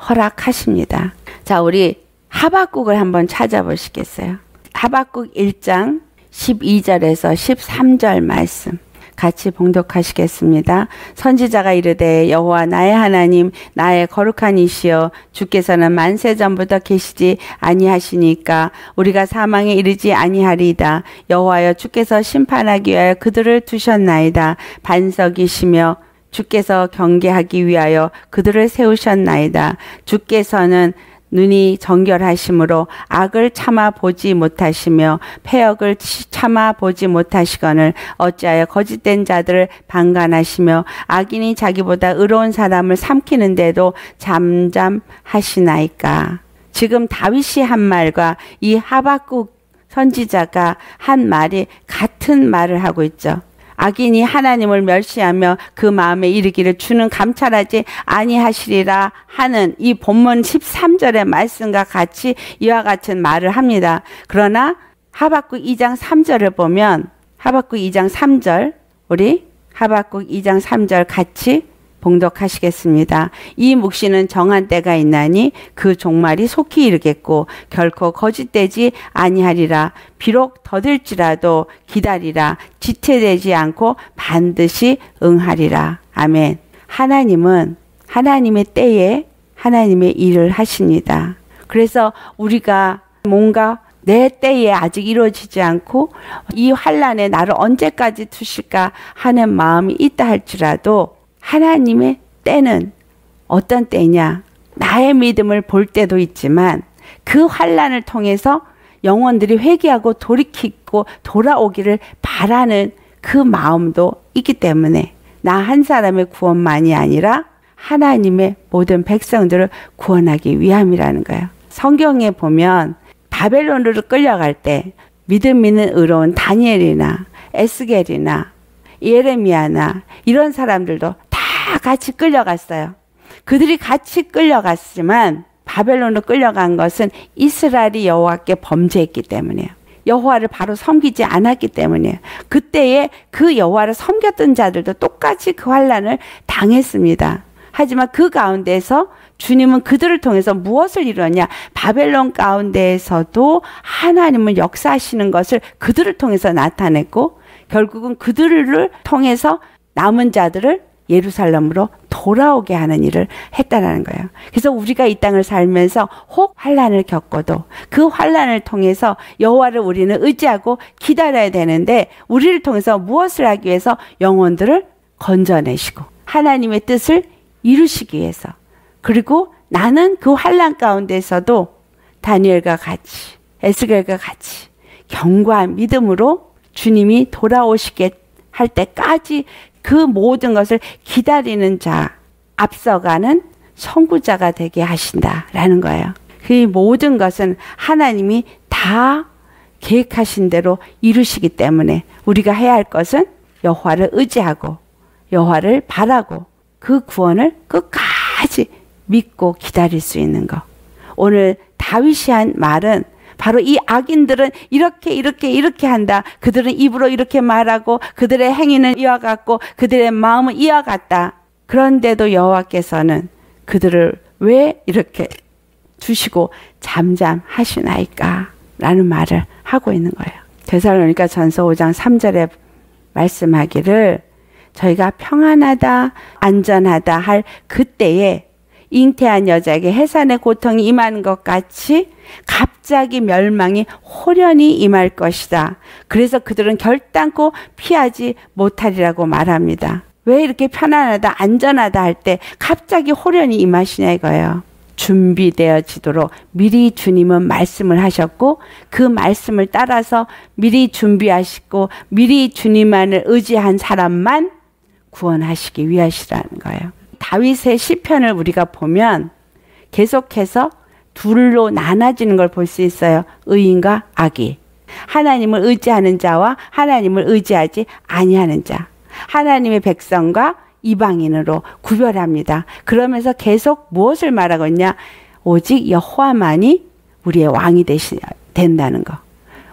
허락하십니다. 자, 우리 하박국을 한번 찾아보시겠어요? 하박국 1장 12절에서 13절 말씀. 같이 봉독하시겠습니다. 선지자가 이르되 여호와 나의 하나님 나의 거룩한 이시여 주께서는 만세 전부터 계시지 아니하시니까 우리가 사망에 이르지 아니하리이다. 여호와여 주께서 심판하기 위하여 그들을 두셨나이다. 반석이시며 주께서 경계하기 위하여 그들을 세우셨나이다. 주께서는 눈이 정결하심으로 악을 참아 보지 못하시며 패역을 참아 보지 못하시거늘 어찌하여 거짓된 자들을 방관하시며 악인이 자기보다 의로운 사람을 삼키는데도 잠잠하시나이까. 지금 다윗이 한 말과 이 하박국 선지자가 한 말이 같은 말을 하고 있죠. 악인이 하나님을 멸시하며 그 마음에 이르기를 주는 감찰하지 아니하시리라 하는 이 본문 13절의 말씀과 같이 이와 같은 말을 합니다. 그러나 하박국 2장 3절을 보면 하박국 2장 3절 우리 하박국 2장 3절 같이 봉독하시겠습니다. 이 묵시는 정한 때가 있나니 그 종말이 속히 이르겠고 결코 거짓되지 아니하리라. 비록 더딜지라도 기다리라. 지체되지 않고 반드시 응하리라. 아멘. 하나님은 하나님의 때에 하나님의 일을 하십니다. 그래서 우리가 뭔가 내 때에 아직 이루어지지 않고 이 환란에 나를 언제까지 두실까 하는 마음이 있다 할지라도 하나님의 때는 어떤 때냐? 나의 믿음을 볼 때도 있지만 그 환란을 통해서 영혼들이 회개하고 돌이키고 돌아오기를 바라는 그 마음도 있기 때문에 나 한 사람의 구원만이 아니라 하나님의 모든 백성들을 구원하기 위함이라는 거예요. 성경에 보면 바벨론으로 끌려갈 때 믿음 있는 의로운 다니엘이나 에스겔이나 예레미야나 이런 사람들도 같이 끌려갔어요. 그들이 같이 끌려갔지만 바벨론으로 끌려간 것은 이스라엘이 여호와께 범죄했기 때문이에요. 여호와를 바로 섬기지 않았기 때문이에요. 그때에 그 여호와를 섬겼던 자들도 똑같이 그 환란을 당했습니다. 하지만 그 가운데서 주님은 그들을 통해서 무엇을 이루었냐? 바벨론 가운데에서도 하나님은 역사하시는 것을 그들을 통해서 나타냈고 결국은 그들을 통해서 남은 자들을 예루살렘으로 돌아오게 하는 일을 했다라는 거예요. 그래서 우리가 이 땅을 살면서 혹 환란을 겪어도 그 환란을 통해서 여호와를 우리는 의지하고 기다려야 되는데 우리를 통해서 무엇을 하기 위해서 영혼들을 건져내시고 하나님의 뜻을 이루시기 위해서 그리고 나는 그 환란 가운데서도 다니엘과 같이 에스겔과 같이 견고한 믿음으로 주님이 돌아오시게 할 때까지 그 모든 것을 기다리는 자, 앞서가는 선구자가 되게 하신다라는 거예요. 그 모든 것은 하나님이 다 계획하신 대로 이루시기 때문에 우리가 해야 할 것은 여호와를 의지하고 여호와를 바라고 그 구원을 끝까지 믿고 기다릴 수 있는 것. 오늘 다윗이 한 말은 바로 이 악인들은 이렇게 한다. 그들은 입으로 이렇게 말하고 그들의 행위는 이와 같고 그들의 마음은 이와 같다. 그런데도 여호와께서는 그들을 왜 이렇게 두시고 잠잠하시나이까? 라는 말을 하고 있는 거예요. 데살로니가 전서 5장 3절에 말씀하기를 저희가 평안하다, 안전하다 할 그때에 잉태한 여자에게 해산의 고통이 임한 것 같이 갑자기 멸망이 호련히 임할 것이다. 그래서 그들은 결단코 피하지 못하리라고 말합니다. 왜 이렇게 편안하다, 안전하다 할 때 갑자기 호련히 임하시냐 이거예요. 준비되어지도록 미리 주님은 말씀을 하셨고 그 말씀을 따라서 미리 준비하시고 미리 주님만을 의지한 사람만 구원하시기 위하시라는 거예요. 다윗의 시편을 우리가 보면 계속해서 둘로 나눠지는 걸 볼 수 있어요. 의인과 악이. 하나님을 의지하는 자와 하나님을 의지하지 아니하는 자. 하나님의 백성과 이방인으로 구별합니다. 그러면서 계속 무엇을 말하고 있냐? 오직 여호와만이 우리의 왕이 된다는 거.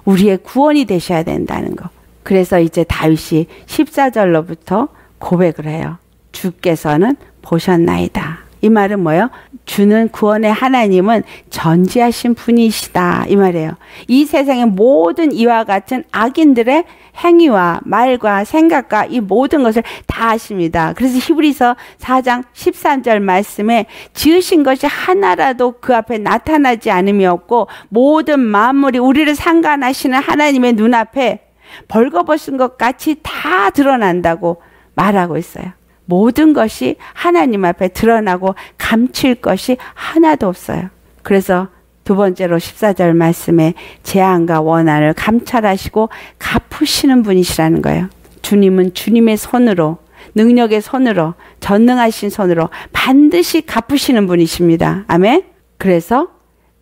우리의 구원이 되셔야 된다는 거. 그래서 이제 다윗이 14절로부터 고백을 해요. 주께서는 보셨나이다. 이 말은 뭐예요? 주는 구원의 하나님은 전지하신 분이시다 이 말이에요. 이 세상의 모든 이와 같은 악인들의 행위와 말과 생각과 이 모든 것을 다 아십니다. 그래서 히브리서 4장 13절 말씀에 지으신 것이 하나라도 그 앞에 나타나지 않음이었고 모든 만물이 우리를 상관하시는 하나님의 눈앞에 벌거벗은 것 같이 다 드러난다고 말하고 있어요. 모든 것이 하나님 앞에 드러나고 감출 것이 하나도 없어요. 그래서 두 번째로 14절 말씀에 재앙과 원한을 감찰하시고 갚으시는 분이시라는 거예요. 주님은 주님의 손으로, 능력의 손으로, 전능하신 손으로 반드시 갚으시는 분이십니다. 아멘? 그래서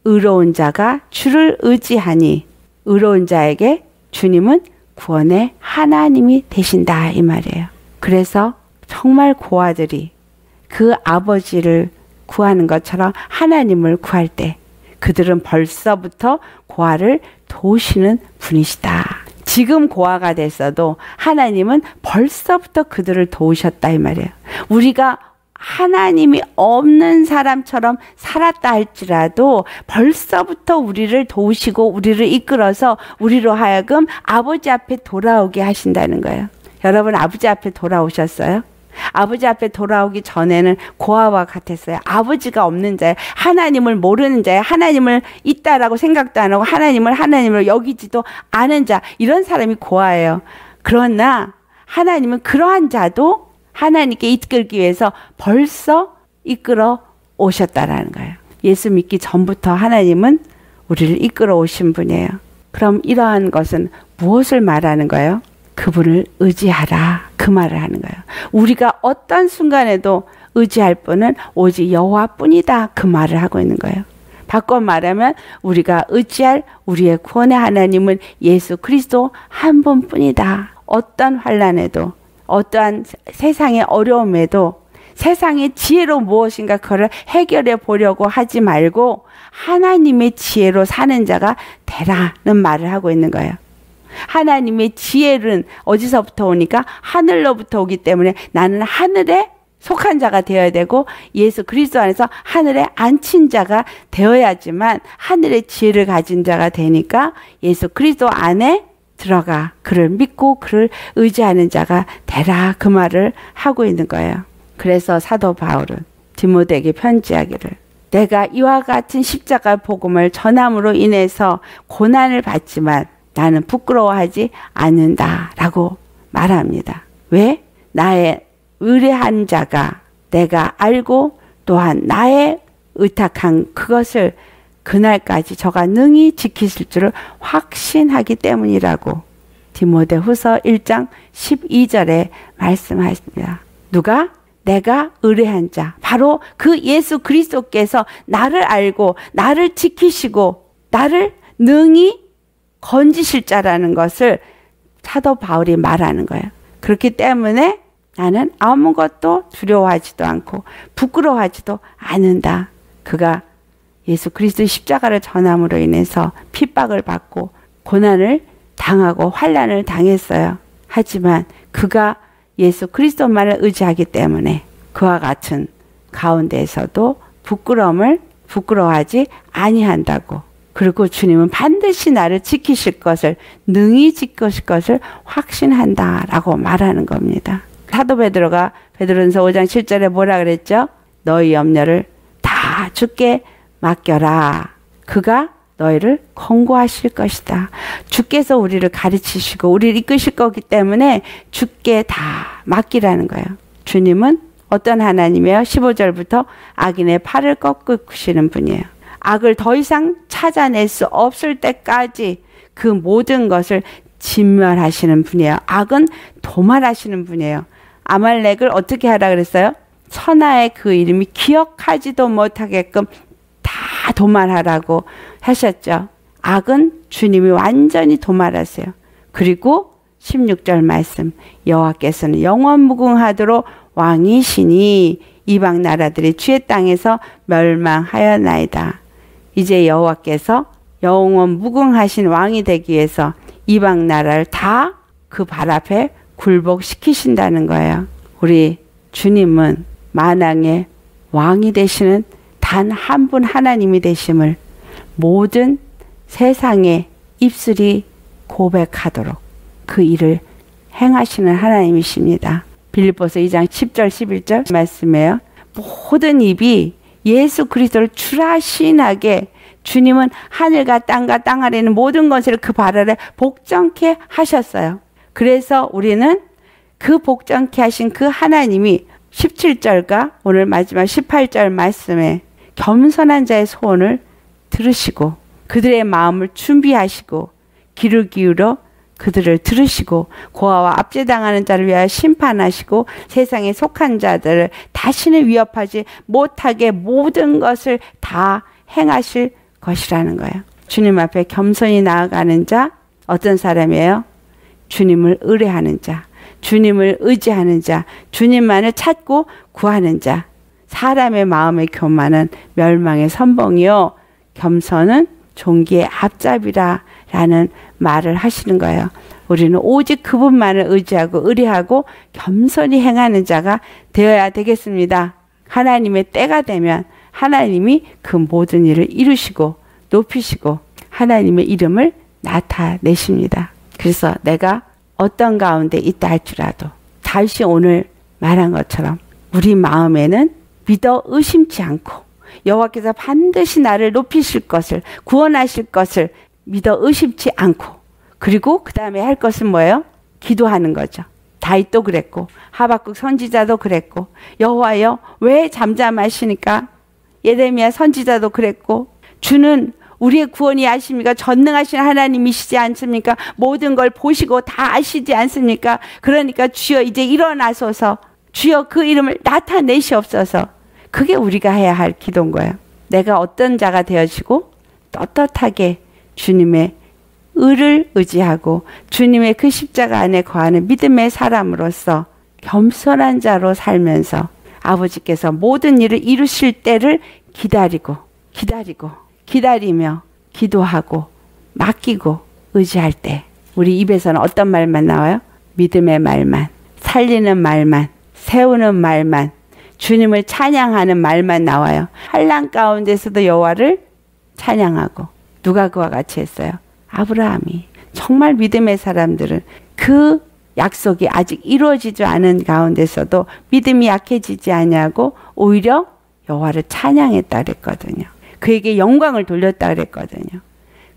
의로운 자가 주를 의지하니 의로운 자에게 주님은 구원의 하나님이 되신다 이 말이에요. 그래서 정말 고아들이 그 아버지를 구하는 것처럼 하나님을 구할 때 그들은 벌써부터 고아를 도우시는 분이시다. 지금 고아가 됐어도 하나님은 벌써부터 그들을 도우셨다 이 말이에요. 우리가 하나님이 없는 사람처럼 살았다 할지라도 벌써부터 우리를 도우시고 우리를 이끌어서 우리로 하여금 아버지 앞에 돌아오게 하신다는 거예요. 여러분 아버지 앞에 돌아오셨어요? 아버지 앞에 돌아오기 전에는 고아와 같았어요. 아버지가 없는 자예요. 하나님을 모르는 자예요. 하나님을 있다라고 생각도 안 하고 하나님을 여기지도 않은 자, 이런 사람이 고아예요. 그러나 하나님은 그러한 자도 하나님께 이끌기 위해서 벌써 이끌어 오셨다라는 거예요. 예수 믿기 전부터 하나님은 우리를 이끌어 오신 분이에요. 그럼 이러한 것은 무엇을 말하는 거예요? 그분을 의지하라 그 말을 하는 거예요. 우리가 어떤 순간에도 의지할 분은 오직 여호와뿐이다 그 말을 하고 있는 거예요. 바꿔 말하면 우리가 의지할 우리의 구원의 하나님은 예수 그리스도 한 분뿐이다. 어떤 환난에도 어떠한 세상의 어려움에도 세상의 지혜로 무엇인가 그걸 해결해 보려고 하지 말고 하나님의 지혜로 사는 자가 되라는 말을 하고 있는 거예요. 하나님의 지혜는 어디서부터 오니까 하늘로부터 오기 때문에 나는 하늘에 속한 자가 되어야 되고 예수 그리스도 안에서 하늘에 앉힌 자가 되어야지만 하늘의 지혜를 가진 자가 되니까 예수 그리스도 안에 들어가 그를 믿고 그를 의지하는 자가 되라 그 말을 하고 있는 거예요. 그래서 사도 바울은 디모데에게 편지하기를 내가 이와 같은 십자가의 복음을 전함으로 인해서 고난을 받지만 나는 부끄러워하지 않는다라고 말합니다. 왜? 나의 의뢰한 자가 내가 알고 또한 나의 의탁한 그것을 그날까지 저가 능히 지키실 줄을 확신하기 때문이라고 디모데 후서 1장 12절에 말씀하십니다. 누가? 내가 의뢰한 자, 바로 그 예수 그리스도께서 나를 알고 나를 지키시고 나를 능히 건지실 자라는 것을 사도 바울이 말하는 거예요. 그렇기 때문에 나는 아무것도 두려워하지도 않고 부끄러워하지도 않는다. 그가 예수 그리스도의 십자가를 전함으로 인해서 핍박을 받고 고난을 당하고 환난을 당했어요. 하지만 그가 예수 그리스도만을 의지하기 때문에 그와 같은 가운데에서도 부끄러워하지 아니한다고, 그리고 주님은 반드시 나를 지키실 것을 능히 지키실 것을 확신한다라고 말하는 겁니다. 사도 베드로가 베드로전서 5장 7절에 뭐라 그랬죠? 너희 염려를 다 주께 맡겨라. 그가 너희를 권고하실 것이다. 주께서 우리를 가르치시고 우리를 이끄실 거기 때문에 주께 다 맡기라는 거예요. 주님은 어떤 하나님이에요? 15절부터 악인의 팔을 꺾으시는 분이에요. 악을 더 이상 찾아낼 수 없을 때까지 그 모든 것을 진멸하시는 분이에요. 악은 도말하시는 분이에요. 아말렉을 어떻게 하라 그랬어요? 천하의 그 이름이 기억하지도 못하게끔 다 도말하라고 하셨죠. 악은 주님이 완전히 도말하세요. 그리고 16절 말씀, 여호와께서는 영원무궁하도록 왕이시니 이방 나라들이 주의 땅에서 멸망하였나이다. 이제 여호와께서 영원 무궁하신 왕이 되기 위해서 이방 나라를 다 그 발 앞에 굴복시키신다는 거예요. 우리 주님은 만왕의 왕이 되시는 단 한 분 하나님이 되심을 모든 세상의 입술이 고백하도록 그 일을 행하시는 하나님이십니다. 빌립보서 2장 10절 11절 말씀이에요. 모든 입이 예수 그리스도를 주라 시인하게 주님은 하늘과 땅과 땅 아래 있는 모든 것을 그 발 아래 복종케 하셨어요. 그래서 우리는 그 복종케 하신 그 하나님이 17절과 오늘 마지막 18절 말씀에 겸손한 자의 소원을 들으시고 그들의 마음을 준비하시고 귀를 기울여 그들을 들으시고 고아와 압제당하는 자를 위하여 심판하시고 세상에 속한 자들을 다시는 위협하지 못하게 모든 것을 다 행하실 것이라는 거예요. 주님 앞에 겸손히 나아가는 자 어떤 사람이에요? 주님을 의뢰하는 자, 주님을 의지하는 자, 주님만을 찾고 구하는 자. 사람의 마음의 교만은 멸망의 선봉이요 겸손은 종기의 앞잡이라 라는 말을 하시는 거예요. 우리는 오직 그분만을 의지하고 의뢰하고 겸손히 행하는 자가 되어야 되겠습니다. 하나님의 때가 되면 하나님이 그 모든 일을 이루시고 높이시고 하나님의 이름을 나타내십니다. 그래서 내가 어떤 가운데 있다 할지라도 다윗이 오늘 말한 것처럼 우리 마음에는 믿어 의심치 않고 여호와께서 반드시 나를 높이실 것을 구원하실 것을 믿어 의심치 않고 그리고 그 다음에 할 것은 뭐예요? 기도하는 거죠. 다윗도 그랬고 하박국 선지자도 그랬고 여호와여 왜 잠잠하시니까 예레미야 선지자도 그랬고 주는 우리의 구원이 아십니까? 전능하신 하나님이시지 않습니까? 모든 걸 보시고 다 아시지 않습니까? 그러니까 주여 이제 일어나소서 주여 그 이름을 나타내시옵소서. 그게 우리가 해야 할 기도인 거예요. 내가 어떤 자가 되어지고 떳떳하게 주님의 의를 의지하고 주님의 그 십자가 안에 거하는 믿음의 사람으로서 겸손한 자로 살면서 아버지께서 모든 일을 이루실 때를 기다리며 기도하고 맡기고 의지할 때 우리 입에서는 어떤 말만 나와요? 믿음의 말만, 살리는 말만, 세우는 말만, 주님을 찬양하는 말만 나와요. 환난 가운데서도 여호와를 찬양하고 누가 그와 같이 했어요? 아브라함이. 정말 믿음의 사람들은 그 약속이 아직 이루어지지 않은 가운데서도 믿음이 약해지지 아니하고 오히려 여호와를 찬양했다 그랬거든요. 그에게 영광을 돌렸다 그랬거든요.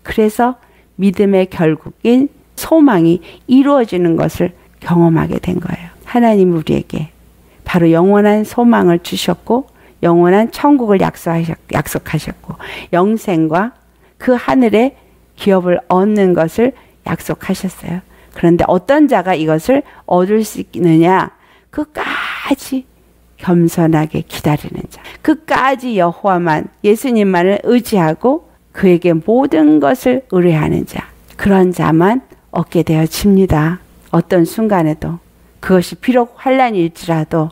그래서 믿음의 결국인 소망이 이루어지는 것을 경험하게 된 거예요. 하나님 우리에게 바로 영원한 소망을 주셨고 영원한 천국을 약속하셨고 영생과 그 하늘의 기업을 얻는 것을 약속하셨어요. 그런데 어떤 자가 이것을 얻을 수 있느냐? 끝까지 겸손하게 기다리는 자, 끝까지 여호와만 예수님만을 의지하고 그에게 모든 것을 의뢰하는 자, 그런 자만 얻게 되어집니다. 어떤 순간에도 그것이 비록 환난일지라도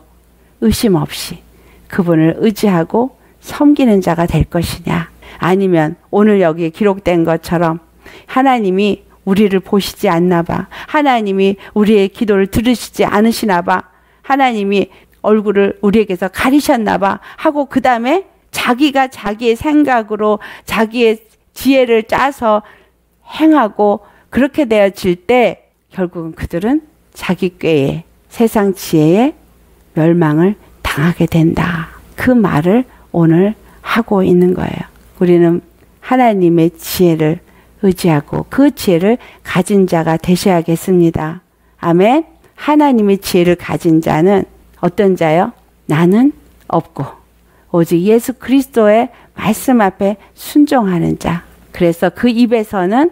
의심 없이 그분을 의지하고 섬기는 자가 될 것이냐, 아니면 오늘 여기에 기록된 것처럼 하나님이 우리를 보시지 않나 봐, 하나님이 우리의 기도를 들으시지 않으시나 봐, 하나님이 얼굴을 우리에게서 가리셨나 봐 하고 그 다음에 자기가 자기의 생각으로 자기의 지혜를 짜서 행하고 그렇게 되어질 때 결국은 그들은 자기 꾀에 세상 지혜에 멸망을 당하게 된다. 그 말을 오늘 하고 있는 거예요. 우리는 하나님의 지혜를 의지하고 그 지혜를 가진 자가 되셔야겠습니다. 아멘. 하나님의 지혜를 가진 자는 어떤 자요? 나는 없고 오직 예수 그리스도의 말씀 앞에 순종하는 자. 그래서 그 입에서는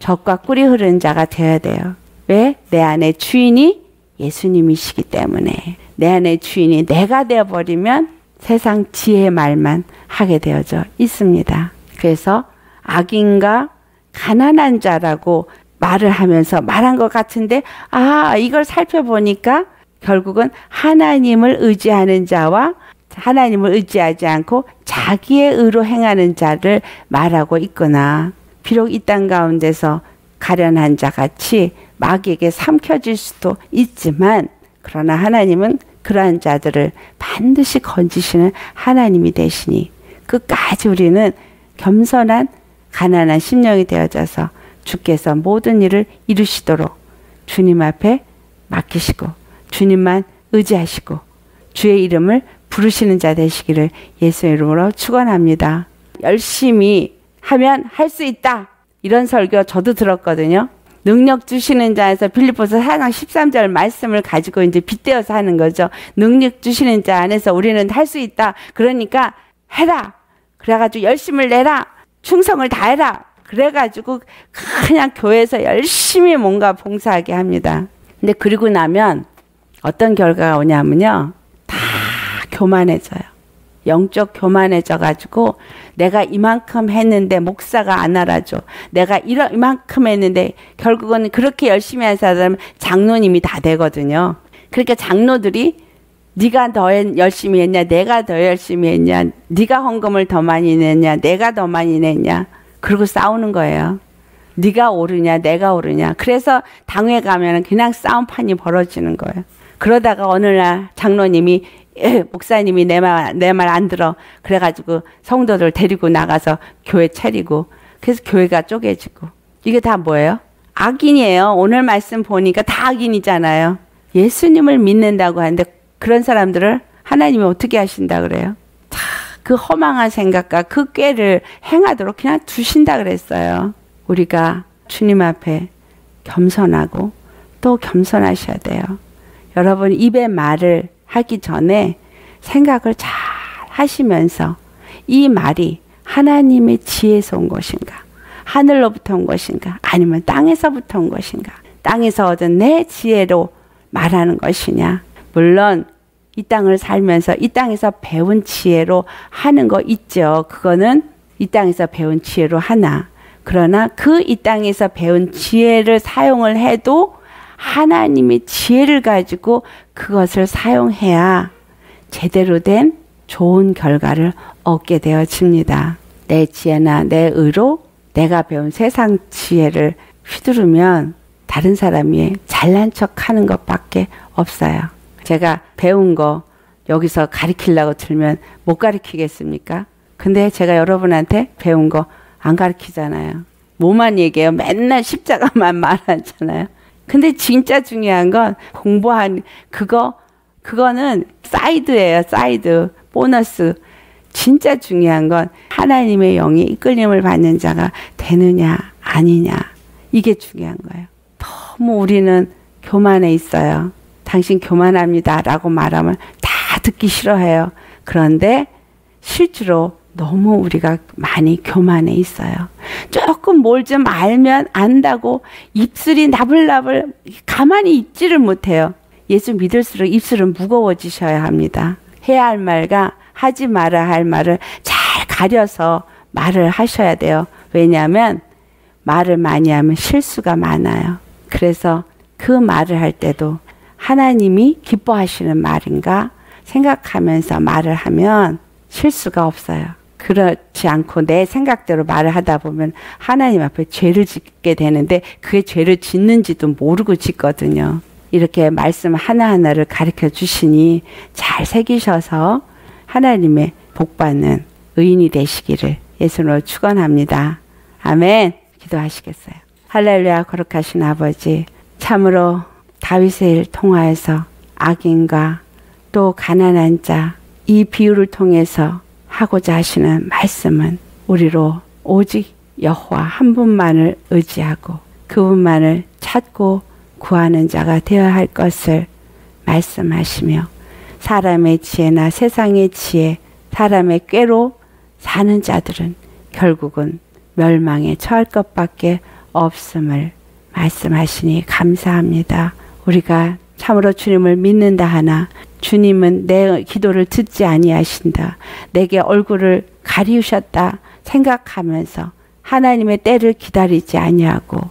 젖과 꿀이 흐르는 자가 되어야 돼요. 왜? 내 안에 주인이 예수님이시기 때문에. 내 안에 주인이 내가 되어버리면 세상 지혜의 말만 하게 되어져 있습니다. 그래서 악인과 가난한 자라고 말을 하면서 말한 것 같은데 이걸 살펴보니까 결국은 하나님을 의지하는 자와 하나님을 의지하지 않고 자기의 의로 행하는 자를 말하고 있구나. 비록 이 땅 가운데서 가련한 자같이 마귀에게 삼켜질 수도 있지만 그러나 하나님은 그러한 자들을 반드시 건지시는 하나님이 되시니 끝까지 우리는 겸손한 가난한 심령이 되어져서 주께서 모든 일을 이루시도록 주님 앞에 맡기시고 주님만 의지하시고 주의 이름을 부르시는 자 되시기를 예수의 이름으로 축원합니다. 열심히 하면 할 수 있다. 이런 설교 저도 들었거든요. 능력 주시는 자에서 빌립보서 4장 13절 말씀을 가지고 이제 빗대어서 하는 거죠. 능력 주시는 자 안에서 우리는 할 수 있다. 그러니까 해라. 그래가지고 열심을 내라. 충성을 다해라. 그래가지고 그냥 교회에서 열심히 뭔가 봉사하게 합니다. 근데 그리고 나면 어떤 결과가 오냐면요. 다 교만해져요. 영적 교만해져가지고 내가 이만큼 했는데 목사가 안 알아줘. 내가 이만큼 했는데 결국은 그렇게 열심히 한 사람은 장로님이 다 되거든요. 그러니까 장로들이 네가 더 열심히 했냐, 내가 더 열심히 했냐, 네가 헌금을 더 많이 냈냐, 내가 더 많이 냈냐. 그리고 싸우는 거예요. 네가 오르냐, 내가 오르냐. 그래서 당회 가면 그냥 싸움판이 벌어지는 거예요. 그러다가 어느 날 장로님이 목사님이 내 말 안 들어. 그래가지고 성도들 데리고 나가서 교회 차리고 그래서 교회가 쪼개지고 이게 다 뭐예요? 악인이에요. 오늘 말씀 보니까 다 악인이잖아요. 예수님을 믿는다고 하는데 그런 사람들을 하나님이 어떻게 하신다 그래요? 다 그 허망한 생각과 그 꾀를 행하도록 그냥 두신다 그랬어요. 우리가 주님 앞에 겸손하고 또 겸손하셔야 돼요. 여러분 입에 말을 하기 전에 생각을 잘 하시면서 이 말이 하나님의 지혜에서 온 것인가, 하늘로부터 온 것인가, 아니면 땅에서부터 온 것인가, 땅에서 얻은 내 지혜로 말하는 것이냐. 물론 이 땅을 살면서 이 땅에서 배운 지혜로 하는 거 있죠. 그거는 이 땅에서 배운 지혜로 하나. 그러나 그 이 땅에서 배운 지혜를 사용을 해도 하나님의 지혜를 가지고 그것을 사용해야 제대로 된 좋은 결과를 얻게 되어집니다. 내 지혜나 내 의로 내가 배운 세상 지혜를 휘두르면 다른 사람이 잘난 척하는 것밖에 없어요. 제가 배운 거 여기서 가르치려고 들면 못 가르치겠습니까? 근데 제가 여러분한테 배운 거 안 가르치잖아요. 뭐만 얘기해요? 맨날 십자가만 말하잖아요. 근데 진짜 중요한 건 공부한 그거는 사이드예요. 사이드 보너스. 진짜 중요한 건 하나님의 영이 이끌림을 받는 자가 되느냐 아니냐. 이게 중요한 거예요. 너무 우리는 교만해 있어요. 당신 교만합니다 라고 말하면 다 듣기 싫어해요. 그런데 실제로 너무 우리가 많이 교만해 있어요. 조금 뭘 좀 알면 안다고 입술이 나불나불 가만히 있지를 못해요. 예수 믿을수록 입술은 무거워지셔야 합니다. 해야 할 말과 하지 말아야 할 말을 잘 가려서 말을 하셔야 돼요. 왜냐하면 말을 많이 하면 실수가 많아요. 그래서 그 말을 할 때도 하나님이 기뻐하시는 말인가 생각하면서 말을 하면 실수가 없어요. 그렇지 않고 내 생각대로 말을 하다 보면 하나님 앞에 죄를 짓게 되는데 그게 죄를 짓는지도 모르고 짓거든요. 이렇게 말씀 하나하나를 가르쳐 주시니 잘 새기셔서 하나님의 복받는 의인이 되시기를 예수로 축원합니다. 아멘. 기도하시겠어요. 할렐루야. 거룩하신 아버지, 참으로 다윗의 일 통하여서 악인과 또 가난한 자 이 비유를 통해서 하고자 하시는 말씀은 우리로 오직 여호와 한 분만을 의지하고 그분만을 찾고 구하는 자가 되어야 할 것을 말씀하시며 사람의 지혜나 세상의 지혜, 사람의 꾀로 사는 자들은 결국은 멸망에 처할 것밖에 없음을 말씀하시니 감사합니다. 우리가 참으로 주님을 믿는다 하나 주님은 내 기도를 듣지 아니하신다. 내게 얼굴을 가리우셨다 생각하면서 하나님의 때를 기다리지 아니하고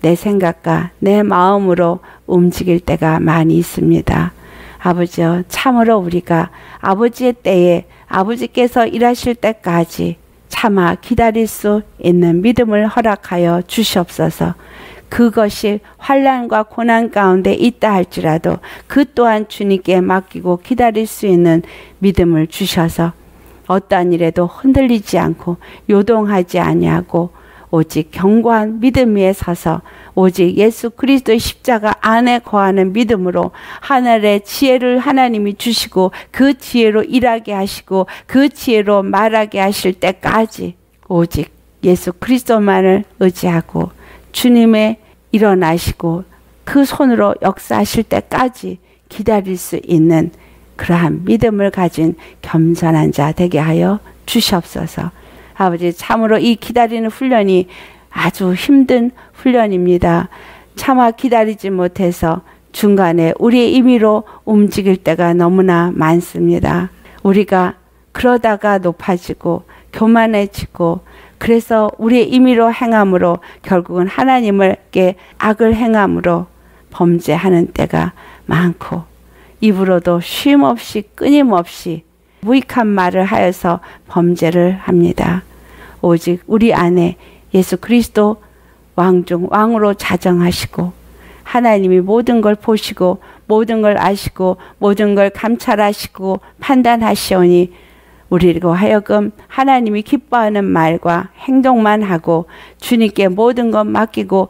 내 생각과 내 마음으로 움직일 때가 많이 있습니다. 아버지여, 참으로 우리가 아버지의 때에 아버지께서 일하실 때까지 참아 기다릴 수 있는 믿음을 허락하여 주시옵소서. 그것이 환난과 고난 가운데 있다 할지라도 그 또한 주님께 맡기고 기다릴 수 있는 믿음을 주셔서 어떠한 일에도 흔들리지 않고 요동하지 아니하고 오직 견고한 믿음 위에 서서 오직 예수 그리스도의 십자가 안에 거하는 믿음으로 하늘의 지혜를 하나님이 주시고 그 지혜로 일하게 하시고 그 지혜로 말하게 하실 때까지 오직 예수 그리스도만을 의지하고 주님의 일어나시고 그 손으로 역사하실 때까지 기다릴 수 있는 그러한 믿음을 가진 겸손한 자 되게 하여 주시옵소서. 아버지, 참으로 이 기다리는 훈련이 아주 힘든 훈련입니다. 차마 기다리지 못해서 중간에 우리의 임의로 움직일 때가 너무나 많습니다. 우리가 그러다가 높아지고 교만해지고 그래서 우리의 임의로 행함으로 결국은 하나님께 악을 행함으로 범죄하는 때가 많고 입으로도 쉼없이 끊임없이 무익한 말을 하여서 범죄를 합니다. 오직 우리 안에 예수 그리스도 왕 중 왕으로 자정하시고 하나님이 모든 걸 보시고 모든 걸 아시고 모든 걸 감찰하시고 판단하시오니 우리로 하여금 하나님이 기뻐하는 말과 행동만 하고 주님께 모든 것 맡기고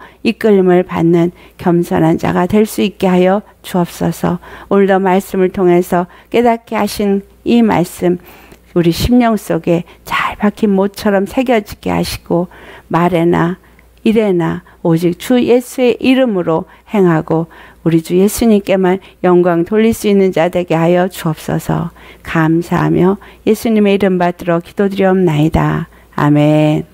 이끌림을 받는 겸손한 자가 될 수 있게 하여 주옵소서. 오늘도 말씀을 통해서 깨닫게 하신 이 말씀 우리 심령 속에 잘 박힌 못처럼 새겨지게 하시고 말에나 일에나 오직 주 예수의 이름으로 행하고 우리 주 예수님께만 영광 돌릴 수 있는 자 되게 하여 주옵소서. 감사하며 예수님의 이름 받들어 기도드리옵나이다. 아멘.